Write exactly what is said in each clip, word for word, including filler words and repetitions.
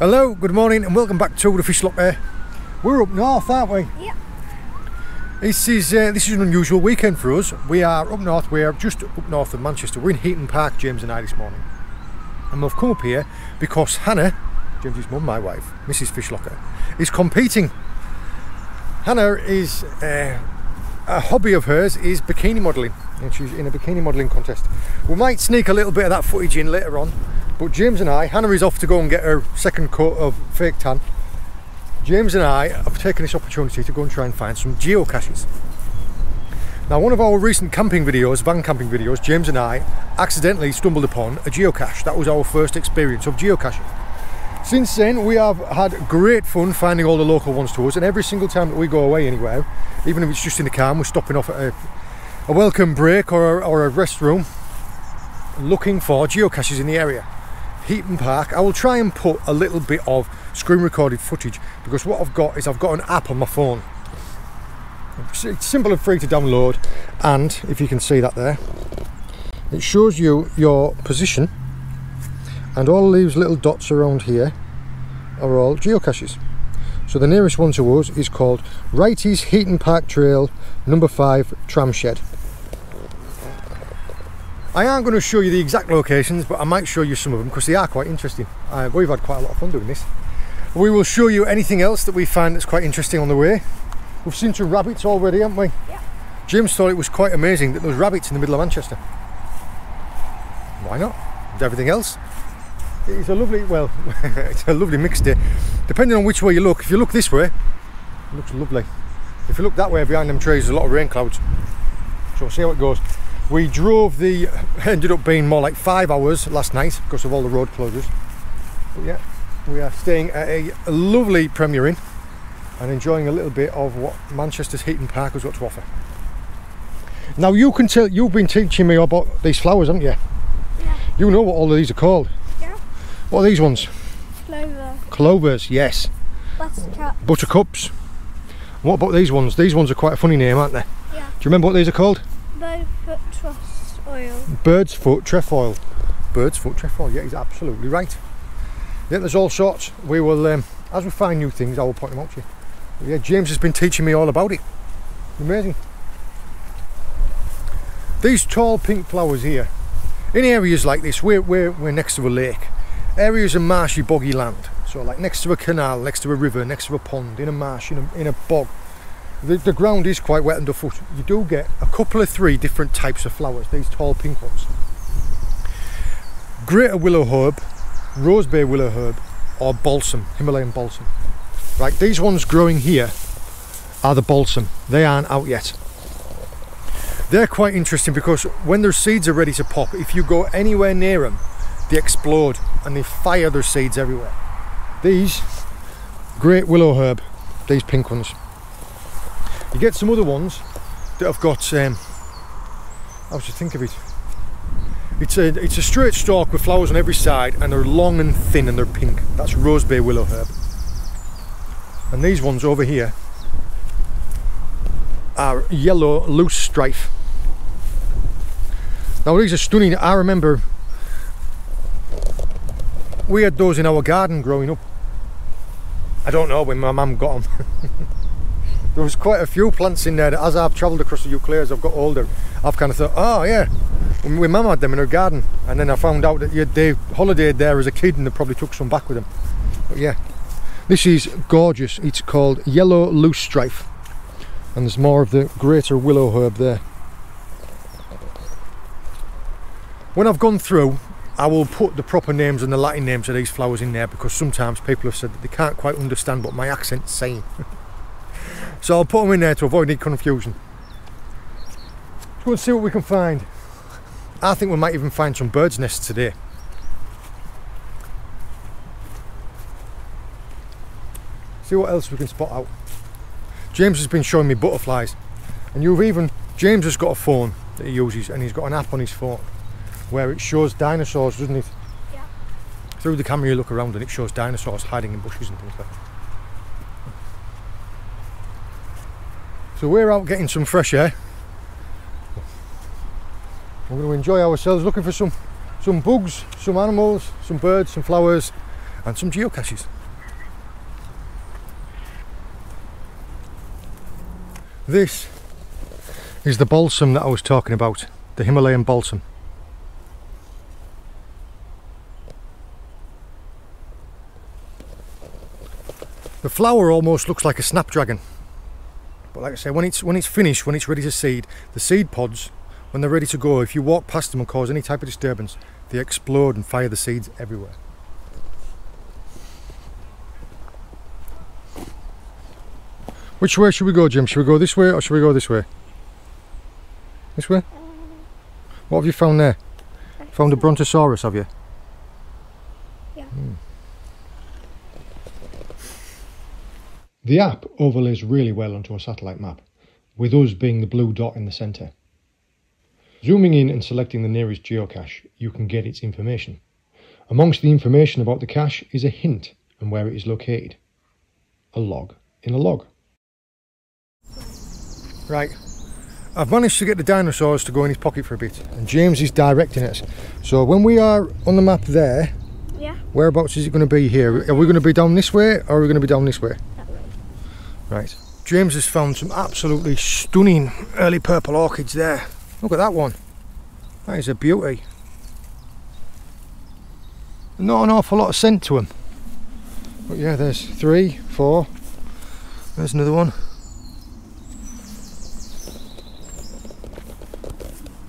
Hello, good morning and welcome back to the Fish Locker. We're up north, aren't we? Yeah. This is uh, this is an unusual weekend for us. We are up north, we are just up north of Manchester. We're in Heaton Park, James and I, this morning. And we've come up here because Hannah, James's mum, my wife, Mrs Fish Locker, is competing. Hannah is, uh, a hobby of hers is bikini modelling. And she's in a bikini modelling contest. We might sneak a little bit of that footage in later on. But James and I, Hannah is off to go and get her second coat of fake tan. James and I have taken this opportunity to go and try and find some geocaches. Now, one of our recent camping videos, van camping videos, James and I accidentally stumbled upon a geocache. That was our first experience of geocaching. Since then, we have had great fun finding all the local ones to us, and every single time that we go away anywhere, even if it's just in the car, we're stopping off at a, a welcome break or a, or a rest room, looking for geocaches in the area. Heaton Park. I will try and put a little bit of screen recorded footage, because what I've got is I've got an app on my phone. It's simple and free to download, and if you can see that there, it shows you your position, and all these little dots around here are all geocaches. So the nearest one to us is called Wrighty's Heaton Park Trail number five tram shed. I aren't going to show you the exact locations, but I might show you some of them because they are quite interesting. Uh, we've had quite a lot of fun doing this. We will show you anything else that we find that's quite interesting on the way. We've seen some rabbits already, haven't we? Yeah. James thought it was quite amazing that there was rabbits in the middle of Manchester. Why not? With everything else. It's a lovely, well, it's a lovely mixed day. Depending on which way you look, if you look this way, it looks lovely. If you look that way behind them trees, there's a lot of rain clouds. So we'll see how it goes. We drove the, ended up being more like five hours last night because of all the road closures. But yeah, we are staying at a lovely Premier Inn and enjoying a little bit of what Manchester's Heaton Park has got to offer. Now you can tell, you've been teaching me about these flowers, haven't you? Yeah. You know what all of these are called. Yeah. What are these ones? Clover. Clovers, yes. Buttercups. Buttercups. What about these ones? These ones are quite a funny name, aren't they? Yeah. Do you remember what these are called? Bird's foot trefoil. Bird's foot trefoil. Bird's foot trefoil, yeah, he's absolutely right. Yeah, there's all sorts. We will, um, as we find new things, I will point them out to you. But yeah, James has been teaching me all about it. Amazing. These tall pink flowers here. In areas like this, we're, we're, we're next to a lake. Areas of marshy, boggy land. So like next to a canal, next to a river, next to a pond, in a marsh, in a, in a bog. The, the ground is quite wet underfoot. You do get a couple of three different types of flowers, these tall pink ones. Greater Willow Herb, Rose Bay Willow Herb, or Balsam, Himalayan Balsam. Right, these ones growing here are the Balsam. They aren't out yet. They're quite interesting because when their seeds are ready to pop, if you go anywhere near them, they explode and they fire their seeds everywhere. These, Great Willow Herb, these pink ones. You get some other ones that have got, um, how should I think of it? It's a, it's a straight stalk with flowers on every side and they're long and thin and they're pink. That's Rose Bay Willow Herb. And these ones over here are Yellow Loosestrife. Now these are stunning. I remember we had those in our garden growing up. I don't know when my mum got them. There was quite a few plants in there that as I've travelled across the U K, as I've got older, I've kind of thought, oh yeah, my mum had them in her garden, and then I found out that yeah, they holidayed there as a kid and they probably took some back with them. But yeah, this is gorgeous. It's called Yellow Loosestrife, and there's more of the Greater Willow Herb there. When I've gone through, I will put the proper names and the Latin names of these flowers in there, because sometimes people have said that they can't quite understand what my accent's saying. So I'll put them in there to avoid any confusion. Let's go and see what we can find. I think we might even find some birds' nests today. See what else we can spot out. James has been showing me butterflies. And you've even, James has got a phone that he uses, and he's got an app on his phone where it shows dinosaurs, doesn't it? Yeah. Through the camera you look around and it shows dinosaurs hiding in bushes and things like that. So we're out getting some fresh air. We're going to enjoy ourselves looking for some some bugs, some animals, some birds, some flowers, and some geocaches. This is the balsam that I was talking about, the Himalayan balsam. The flower almost looks like a snapdragon, but like I say, when it's, when it's finished, when it's ready to seed, the seed pods, when they're ready to go, if you walk past them and cause any type of disturbance, they explode and fire the seeds everywhere. Which way should we go, Jim? Should we go this way or should we go this way? This way? What have you found there? Found a brontosaurus, have you? Yeah. Mm. The app overlays really well onto a satellite map, with us being the blue dot in the centre. Zooming in and selecting the nearest geocache, you can get its information. Amongst the information about the cache is a hint and where it is located. A log in a log. Right, I've managed to get the dinosaurs to go in his pocket for a bit, and James is directing us. So when we are on the map there, yeah. Whereabouts is it going to be here? Are we going to be down this way or are we going to be down this way? That way. Right, James has found some absolutely stunning early purple orchids there. Look at that one, that is a beauty. Not an awful lot of scent to them. But yeah, there's three, four, there's another one.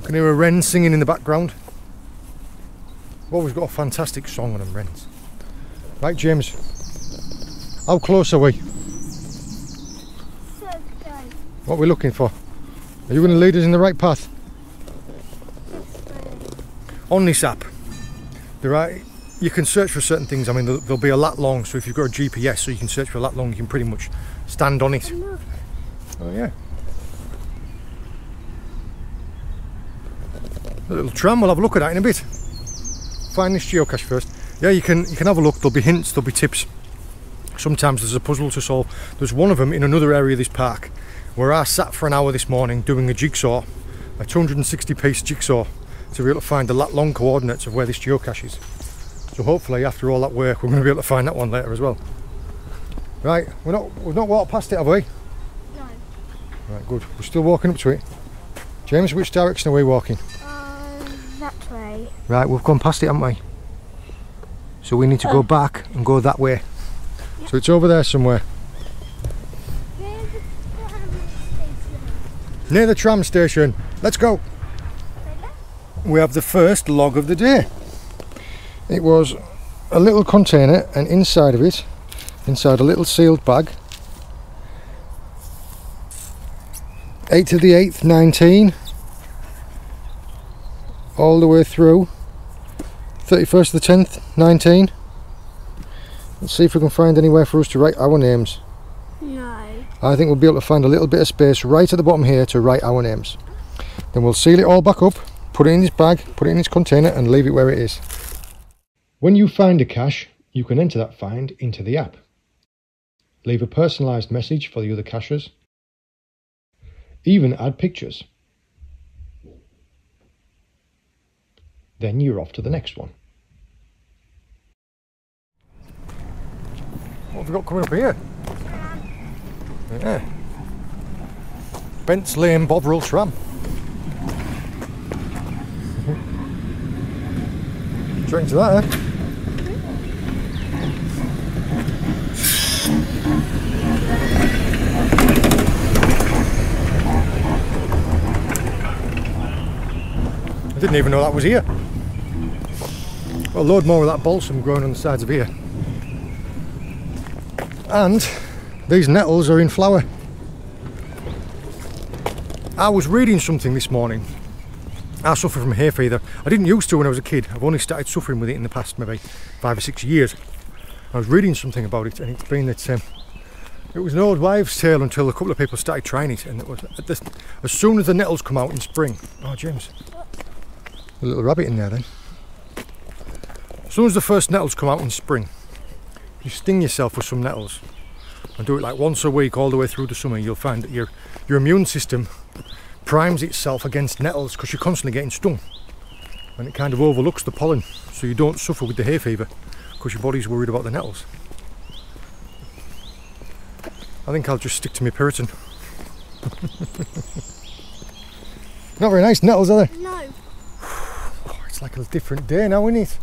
You can hear a wren singing in the background. We've always got a fantastic song on them wrens. Right James, how close are we? So what are we looking for? Are you going to lead us in the right path? On this app, there are, you can search for certain things. I mean, there'll, there'll be a lat long, so if you've got a G P S, so you can search for a lat long, you can pretty much stand on it. Oh yeah. A little tram, we'll have a look at that in a bit. Find this geocache first. Yeah, you can, you can have a look, there'll be hints, there'll be tips. Sometimes there's a puzzle to solve. There's one of them in another area of this park, where I sat for an hour this morning doing a jigsaw, a two hundred and sixty piece jigsaw, to be able to find the lat long coordinates of where this geocache is. So hopefully after all that work we're going to be able to find that one later as well. Right, we're not, we've not walked past it, have we? No. Right, good. We're still walking up to it. James, which direction are we walking? Uh, that way. Right, we've gone past it, haven't we? So we need to oh. go back and go that way. Yep. So it's over there somewhere. Near the tram station. Let's go. We have the first log of the day. It was a little container, and inside of it, inside a little sealed bag, eighth of the eighth nineteen, all the way through thirty-first of the tenth nineteen. Let's see if we can find anywhere for us to write our names. I think we'll be able to find a little bit of space right at the bottom here to write our names. Then we'll seal it all back up, put it in its bag, put it in its container and leave it where it is. When you find a cache, you can enter that find into the app. Leave a personalised message for the other cachers. Even add pictures. Then you're off to the next one. What have we got coming up here? Yeah. Bent's Lane Bovril tram. Drink to that, eh? I didn't even know that was here. Well, a load more of that balsam growing on the sides of here. And these nettles are in flower. I was reading something this morning. I suffer from hay fever. I didn't used to when I was a kid. I've only started suffering with it in the past maybe five or six years. I was reading something about it, and it's been that um, it was an old wives' tale until a couple of people started trying it, and it was at this, as soon as the nettles come out in spring. Oh, James, a little rabbit in there then. As soon as the first nettles come out in spring, you sting yourself with some nettles. And do it like once a week all the way through the summer, you'll find that your your immune system primes itself against nettles because you're constantly getting stung. and it kind of overlooks the pollen, so you don't suffer with the hay fever because your body's worried about the nettles. I think I'll just stick to my Pyritin. Not very nice nettles, are they? No. Oh, it's like a different day now, isn't it?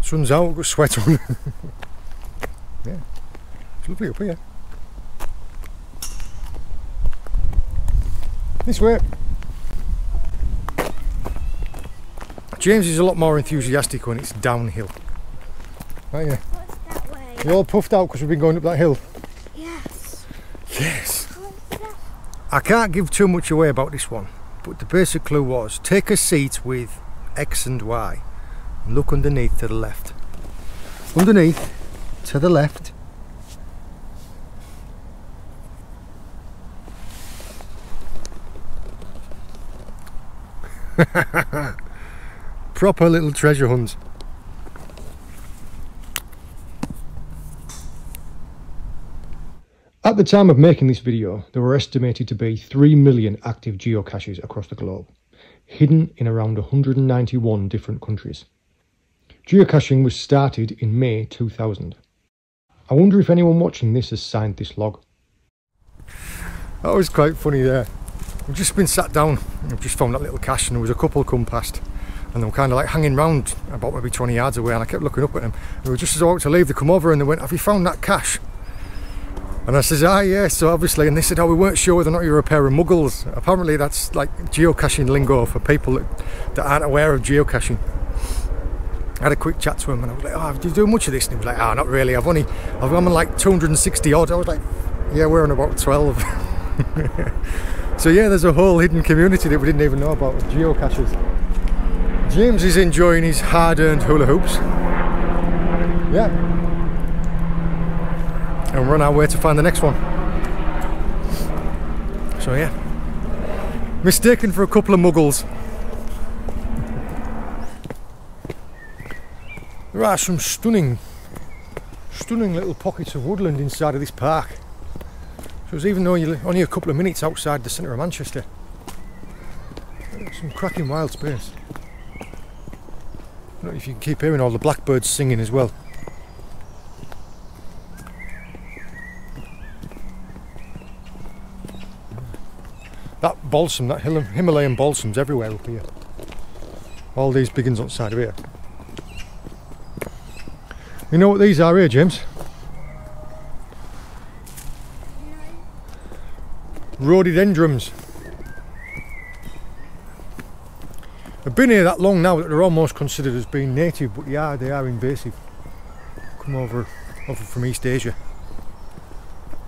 Sun's out, I've got sweat on. Yeah, it's lovely up here. This way. James is a lot more enthusiastic when it's downhill. Aren't you? What's that way? You're all puffed out because we've been going up that hill. Yes. Yes. What's that? I can't give too much away about this one, but the basic clue was take a seat with X and Y and look underneath to the left. Underneath to the left. Proper little treasure hunt. At the time of making this video, there were estimated to be three million active geocaches across the globe, hidden in around one hundred ninety-one different countries. Geocaching was started in May two thousand. I wonder if anyone watching this has signed this log. That was quite funny there. I've just been sat down, I've just found that little cache and there was a couple come past and they were kind of like hanging round about maybe twenty yards away, and I kept looking up at them. They were just as about to leave, they come over and they went, "Have you found that cache?" And I says, "Ah, yeah, so obviously," and they said, "Oh, we weren't sure whether or not you were a pair of muggles." Apparently that's like geocaching lingo for people that, that aren't aware of geocaching. I had a quick chat to him and I was like, "Oh, do you do much of this?" And he was like, "Ah, oh, not really, I've only, I've, I'm on like two hundred sixty odd." I was like, "Yeah, we're on about twelve. So yeah, there's a whole hidden community that we didn't even know about, geocaches. James is enjoying his hard-earned hula hoops. Yeah. And we're on our way to find the next one. So yeah. Mistaken for a couple of muggles. There are some stunning, stunning little pockets of woodland inside of this park. So it's even though you're only a couple of minutes outside the centre of Manchester. Some cracking wild space. I don't know if you can keep hearing all the blackbirds singing as well. That balsam, that Himalayan balsam's everywhere up here. All these big ones outside of here. You know what these are here, James? Rhododendrons. They've been here that long now that they're almost considered as being native, but yeah, they are invasive. Come over, over from East Asia.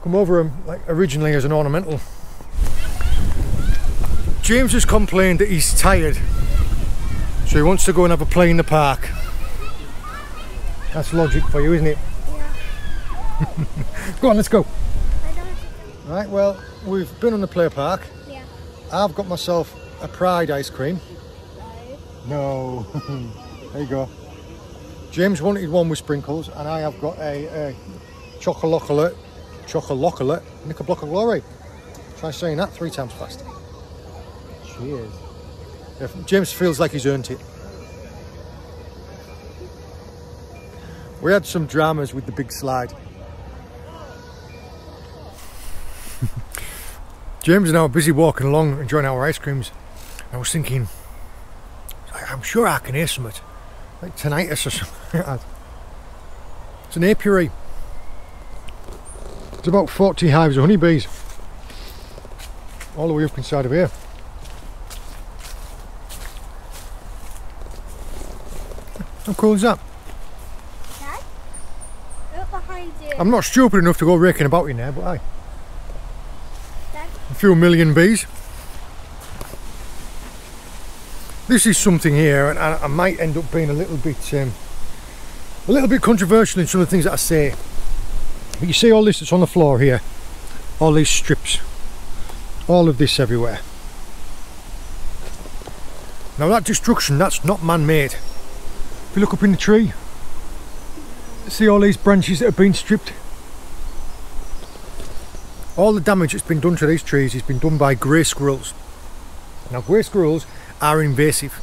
Come over like originally as an ornamental. James has complained that he's tired, so he wants to go and have a play in the park. That's logic for you, isn't it? Yeah. Go on, let's go. I don't... Right, well, we've been on the play park. Yeah. I've got myself a pride ice cream. No, there you go. James wanted one with sprinkles, and I have got a, a chocolate, chocolate, Knickerblock of Glory. Try saying that three times fast. Cheers. Yeah, James feels like he's earned it. We had some dramas with the big slide. James and I were busy walking along, enjoying our ice creams. I was thinking, I'm sure I can hear something, like tinnitus or something. It's an apiary. It's about forty hives of honeybees, all the way up inside of here. How cool is that? Dad, look behind you. I'm not stupid enough to go raking about in there, but aye. Dad. A few million bees. This is something here, and I, I might end up being a little bit um, a little bit controversial in some of the things that I say. But you see all this that's on the floor here, all these strips, all of this everywhere. Now that destruction, that's not man-made. If you look up in the tree, see all these branches that have been stripped. All the damage that's been done to these trees has been done by grey squirrels. Now grey squirrels are invasive.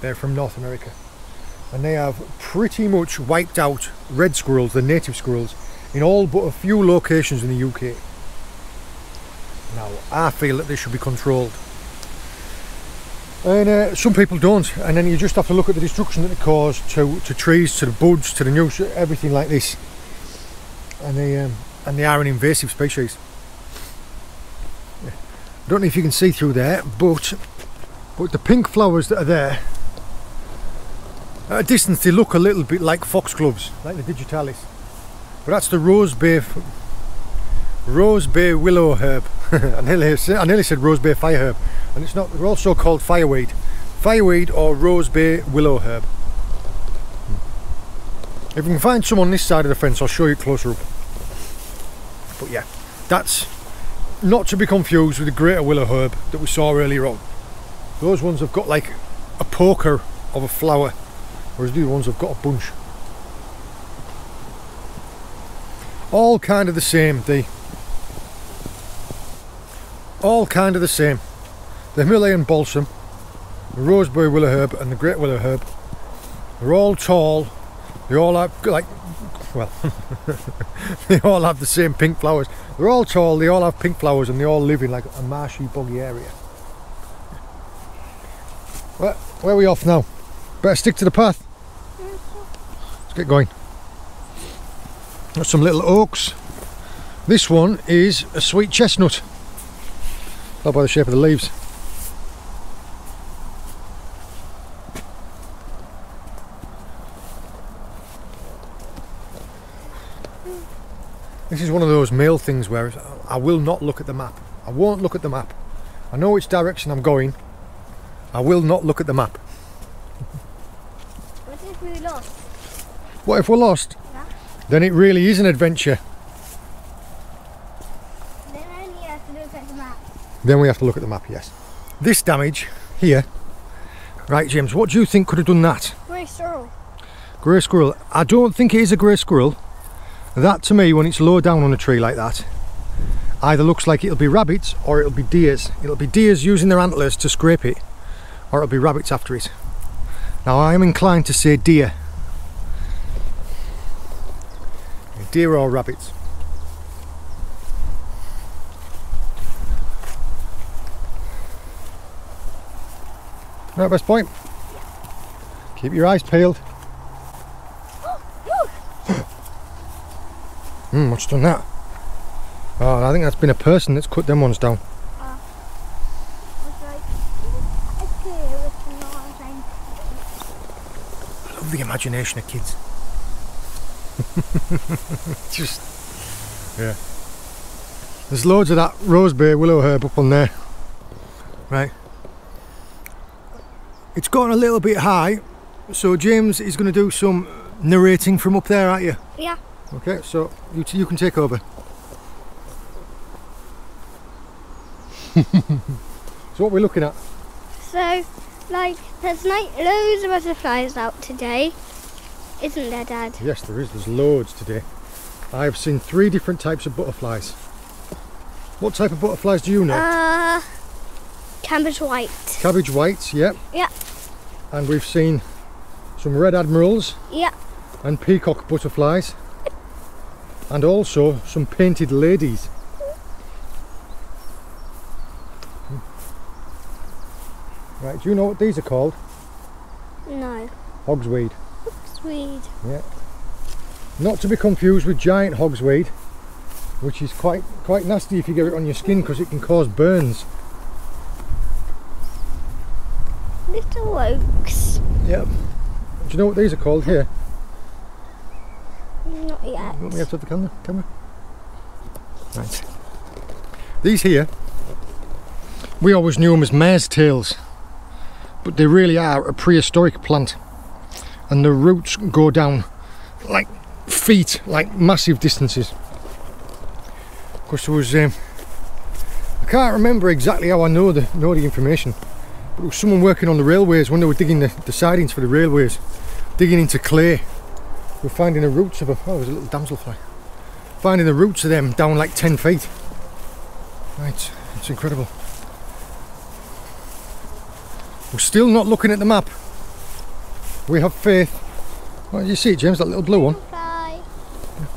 They're from North America, and they have pretty much wiped out red squirrels, the native squirrels, in all but a few locations in the U K. Now, I feel that they should be controlled, and uh, some people don't, and then you just have to look at the destruction that they cause to, to trees, to the buds, to the newts, everything like this. And they, um, and they are an invasive species. Yeah. I don't know if you can see through there, but, but the pink flowers that are there, at a distance they look a little bit like foxgloves, like the digitalis, but that's the Rose Bay, Rose Bay Willow Herb. I, nearly said, I nearly said Rose Bay Fire Herb, and it's not. They're also called fireweed, fireweed or Rose Bay Willow Herb. Hmm. If we can find some on this side of the fence, I'll show you closer up. But yeah, that's not to be confused with the Greater Willow Herb that we saw earlier on. Those ones have got like a poker of a flower, whereas these ones have got a bunch. All kind of the same, they. All kind of the same. The Himalayan Balsam, the Rose Bay Willow Herb and the Great Willow Herb. They're all tall, they all have like, well, they all have the same pink flowers. They're all tall, they all have pink flowers, and they all live in like a marshy, boggy area. Well, where are we off now? Better stick to the path. Let's get going. Got some little oaks. This one is a sweet chestnut. Not by the shape of the leaves. This is one of those male things where I will not look at the map. I won't look at the map. I know which direction I'm going. I will not look at the map. What if we're lost? What if we're lost? Yeah. Then it really is an adventure. Then we have to look at the map, yes. This damage here. Right, James, what do you think could have done that? Grey squirrel. Grey squirrel. I don't think it is a grey squirrel. That, to me, when it's low down on a tree like that, either looks like it'll be rabbits or it'll be deers. It'll be deers using their antlers to scrape it, or it'll be rabbits after it. Now, I am inclined to say deer. Deer or rabbits. Right, best point. Yeah. Keep your eyes peeled. Hmm, what's done that? Oh, I think that's been a person that's cut them ones down. Uh, I love the imagination of kids. Just, yeah. There's loads of that Rose Bay Willow Herb up on there. Right. It's gone a little bit high, so James is going to do some narrating from up there, aren't you? Yeah. Okay, so you, t you can take over. So what are we looking at? So, like, there's like loads of butterflies out today, isn't there, Dad? Yes, there is. There's loads today. I've seen three different types of butterflies. What type of butterflies do you know? Uh... Cabbage white. Cabbage white, yeah. Yeah. And we've seen some red admirals. Yeah. And peacock butterflies. And also some painted ladies. Right, do you know what these are called? No. Hogsweed. Hogsweed. Yeah. Not to be confused with giant hogsweed, which is quite quite nasty if you get it on your skin, because it can cause burns. Little oaks. Yep. Do you know what these are called here? Not yet. Don't we have to have the camera? camera? Right. These here, we always knew them as mare's tails, but they really are a prehistoric plant, and the roots go down like feet, like massive distances. Of course, there was. Um, I can't remember exactly how I know the know the information. There was someone working on the railways when they were digging the, the sidings for the railways, digging into clay. We're finding the roots of a oh, there's a little damselfly. Finding the roots of them down like ten feet. Right, it's incredible. We're still not looking at the map. We have faith. Well, you see it, James, that little blue one? Bye. Yeah.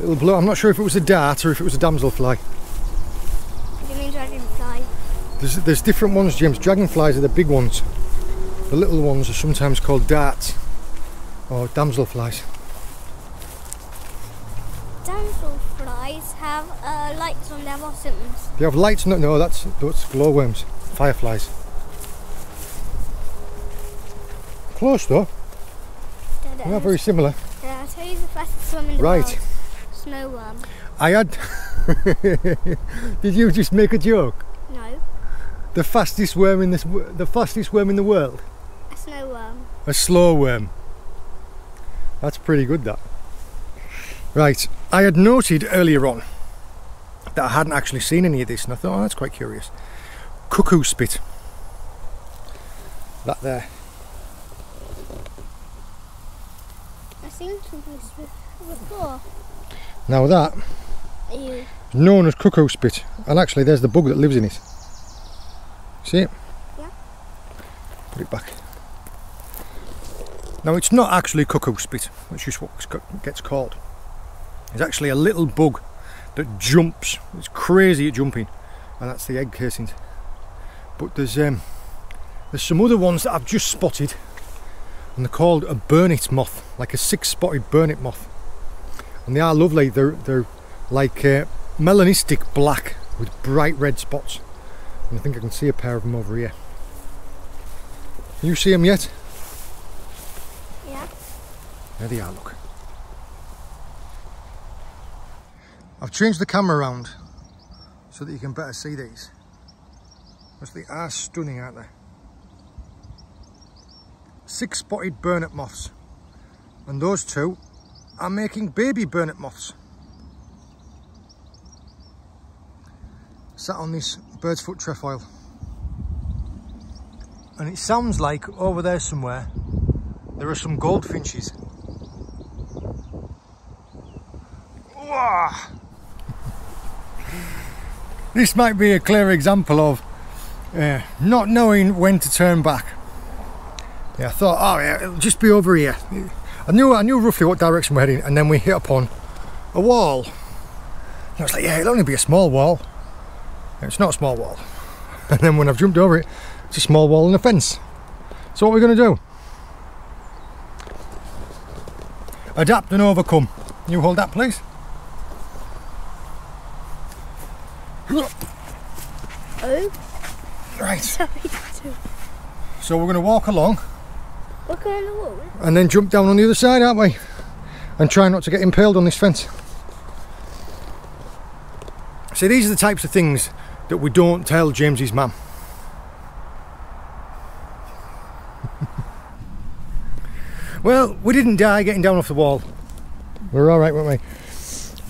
Little blue, I'm not sure if it was a dart or if it was a damselfly. What do you mean dragonfly? There's, there's different ones, James. Dragonflies are the big ones. The little ones are sometimes called darts or damselflies. Damselflies have uh, lights on their bottoms. They have lights? No, no, that's, that's glowworms, fireflies. Close though. They're not very similar. Yeah, I'll tell you the fastest one in the right. world. Snow worm. I had... Did you just make a joke? No. The fastest worm in this, the fastest worm in the world? A snow worm. A slow worm. That's pretty good, that. Right, I had noted earlier on that I hadn't actually seen any of this, and I thought, oh, that's quite curious. Cuckoo spit. That there. I've seen cuckoo spit before. Now that is known as cuckoo spit, and actually there's the bug that lives in it. See it? Yeah. Put it back. Now it's not actually cuckoo spit, which is what gets called. It's actually a little bug that jumps. It's crazy at jumping, and that's the egg casings. But there's um, there's some other ones that I've just spotted, and they're called a burnet moth, like a six-spotted burnet moth, and they are lovely. They're they're like uh, melanistic black with bright red spots, and I think I can see a pair of them over here. You see them yet? Yeah. There they are. Look. I've changed the camera around so that you can better see these, because they are stunning, aren't they? Six spotted burnet moths, and those two are making baby burnet moths. Sat on this bird's foot trefoil, and it sounds like over there somewhere there are some goldfinches. Whoa! This might be a clear example of uh, not knowing when to turn back. Yeah, I thought, oh yeah, it'll just be over here. I knew, I knew roughly what direction we're heading, and then we hit upon a wall. And I was like, yeah, it'll only be a small wall. And it's not a small wall. And then when I've jumped over it, it's a small wall and a fence. So what are we going to do? Adapt and overcome. Can you hold that, please? Oh. Right. Sorry, so we're going to walk along. Walk along the wall. And then jump down on the other side, aren't we? And try not to get impaled on this fence. See, these are the types of things that we don't tell James's mum. Well, we didn't die getting down off the wall. We were all right, weren't we?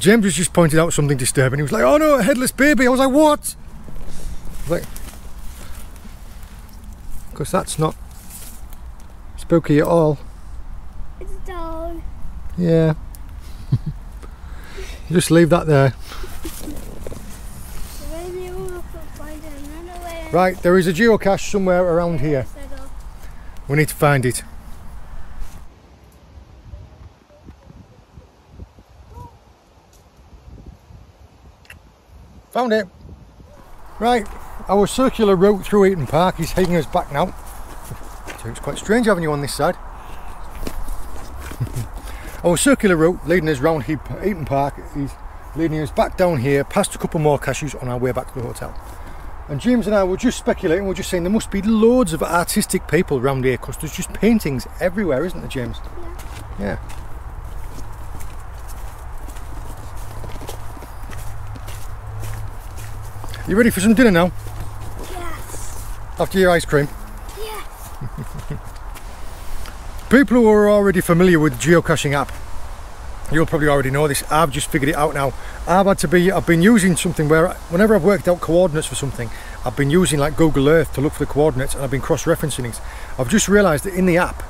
James was just pointed out something disturbing. He was like, oh no, a headless baby. I was like, what? I was like, because that's not spooky at all. It's a dog. Yeah. Just leave that there. Right, there is a geocache somewhere around here. We need to find it. Found it! Right, our circular route through Heaton Park is taking us back now. So it's quite strange having you on this side. Our circular route leading us round Heaton Park is leading us back down here, past a couple more caches on our way back to the hotel. And James and I were just speculating, we're just saying there must be loads of artistic people around here, because there's just paintings everywhere, isn't there, James? Yeah. Yeah. You ready for some dinner now? Yes. After your ice cream? Yes. People who are already familiar with the geocaching app, you'll probably already know this. I've just figured it out now. I've had to be, I've been using something where, whenever I've worked out coordinates for something, I've been using like Google Earth to look for the coordinates, and I've been cross-referencing it. I've just realised that in the app,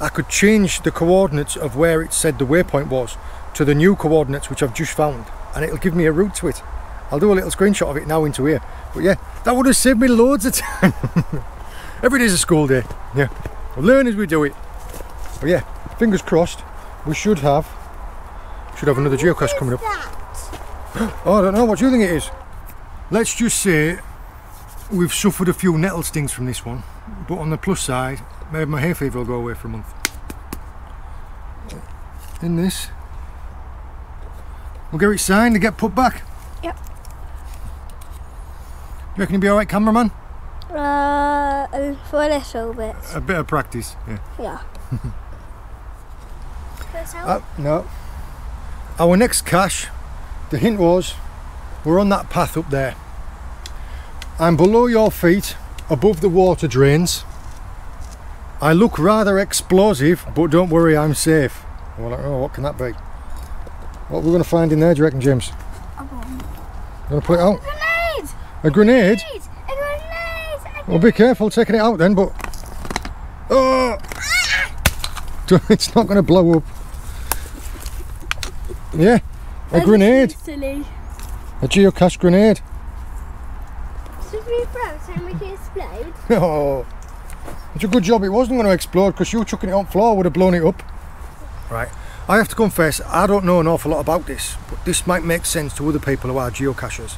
I could change the coordinates of where it said the waypoint was to the new coordinates which I've just found, and it'll give me a route to it. I'll do a little screenshot of it now into here. But yeah, that would have saved me loads of time. Every day's a school day, yeah. We'll learn as we do it. But yeah, fingers crossed, we should have should have another geocache coming up. Oh, I don't know, what do you think it is? Let's just say we've suffered a few nettle stings from this one, but on the plus side, maybe my hay fever will go away for a month. In this, we'll get it signed and get put back. Yep. Do you reckon you'll be alright, cameraman? Uh, for a little bit. A bit of practice, yeah. Yeah. uh, no. Our next cache, the hint was, we're on that path up there. I'm below your feet, above the water drains. I look rather explosive, but don't worry, I'm safe. We're like, oh, what can that be? What are we going to find in there, do you reckon, James? A bomb. Going to put it out? A grenade! A grenade? A grenade! A grenade! Well, be careful taking it out then, but... Oh! It's not going to blow up. Yeah, a that grenade. Silly. A geocache grenade. Should we throw it and make it explode? Oh! It's a good job it wasn't going to explode, because you chucking it on the floor would have blown it up. Right, I have to confess, I don't know an awful lot about this, but this might make sense to other people who are geocachers.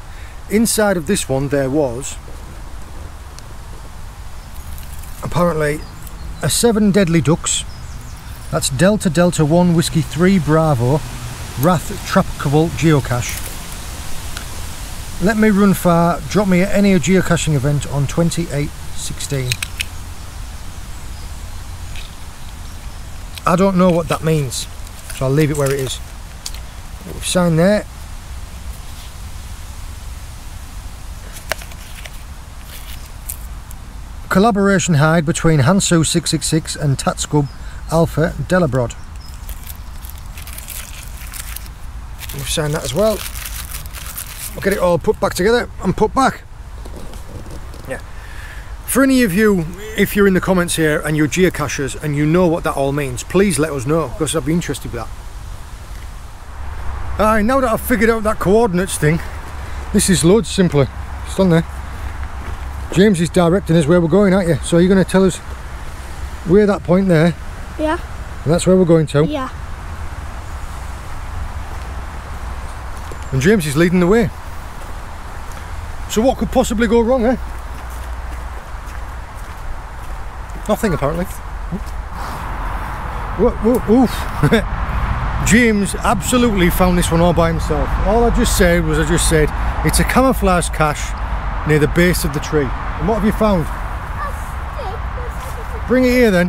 Inside of this one there was apparently a seven deadly ducks, that's Delta Delta one Whiskey three Bravo Wrath Trapcavolt Geocache. Let me run far, drop me at any geocaching event on twenty-eight sixteen. I don't know what that means, so I'll leave it where it is. We've signed there. Collaboration hide between Hansu six six six and Tatsgub Alpha Delabrod. We've signed that as well. We'll get it all put back together and put back. For any of you, if you're in the comments here and you're geocachers and you know what that all means, please let us know, because I'd be interested with that. Aye, now that I've figured out that coordinates thing, this is loads simpler. It's on there. James is directing us where we're going, aren't you? So you're going to tell us where that point there? Yeah. And that's where we're going to? Yeah. And James is leading the way. So what could possibly go wrong, eh? Nothing apparently. Oof. James absolutely found this one all by himself. All I just said was I just said it's a camouflage cache near the base of the tree. And what have you found? Bring it here then.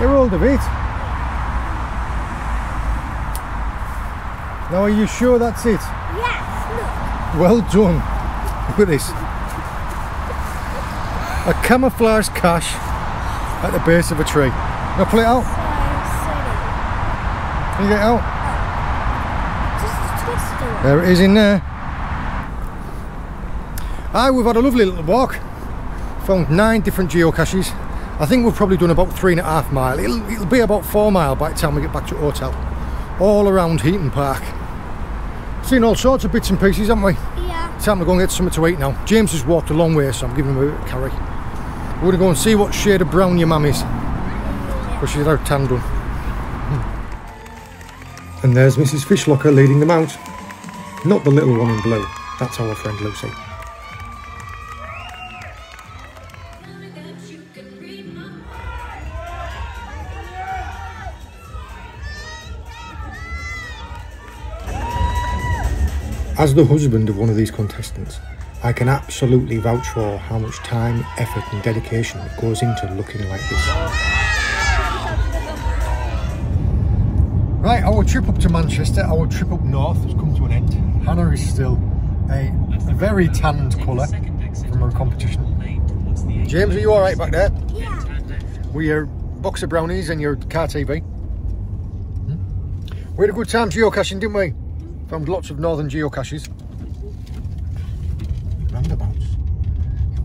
Get hold of it. Now are you sure that's it? Yes, look. Well done. Look at this. A camouflage cache at the base of a tree. Now pull it out. Can you get it out? Just twist it. There it is in there. Aye, we've had a lovely little walk. Found nine different geocaches. I think we've probably done about three and a half mile. It'll, it'll be about four mile by the time we get back to the hotel. All around Heaton Park. Seen all sorts of bits and pieces, haven't we? Time to go and get something to eat now. James has walked a long way, so I'm giving him a bit of carry. We're going to go and see what shade of brown your mum is, because she's out tan done. And there's Mrs Fish Locker leading them out. Not the little one in blue, that's our friend Lucy. As the husband of one of these contestants, I can absolutely vouch for how much time, effort and dedication goes into looking like this. Right, our trip up to Manchester, our trip up north has come to an end. Hannah is still a very tanned colour from her competition. James, are you alright back there? Yeah. We are box of brownies and your car T V. We had a good time geocaching, didn't we? Found lots of northern geocaches. Roundabouts.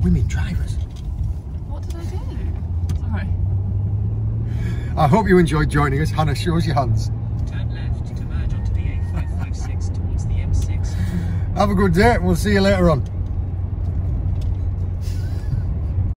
Women drivers. What did I do? Sorry. I hope you enjoyed joining us. Hannah, show us your hands. Turn left to merge onto the A five five six towards the M six. Have a good day and we'll see you later on.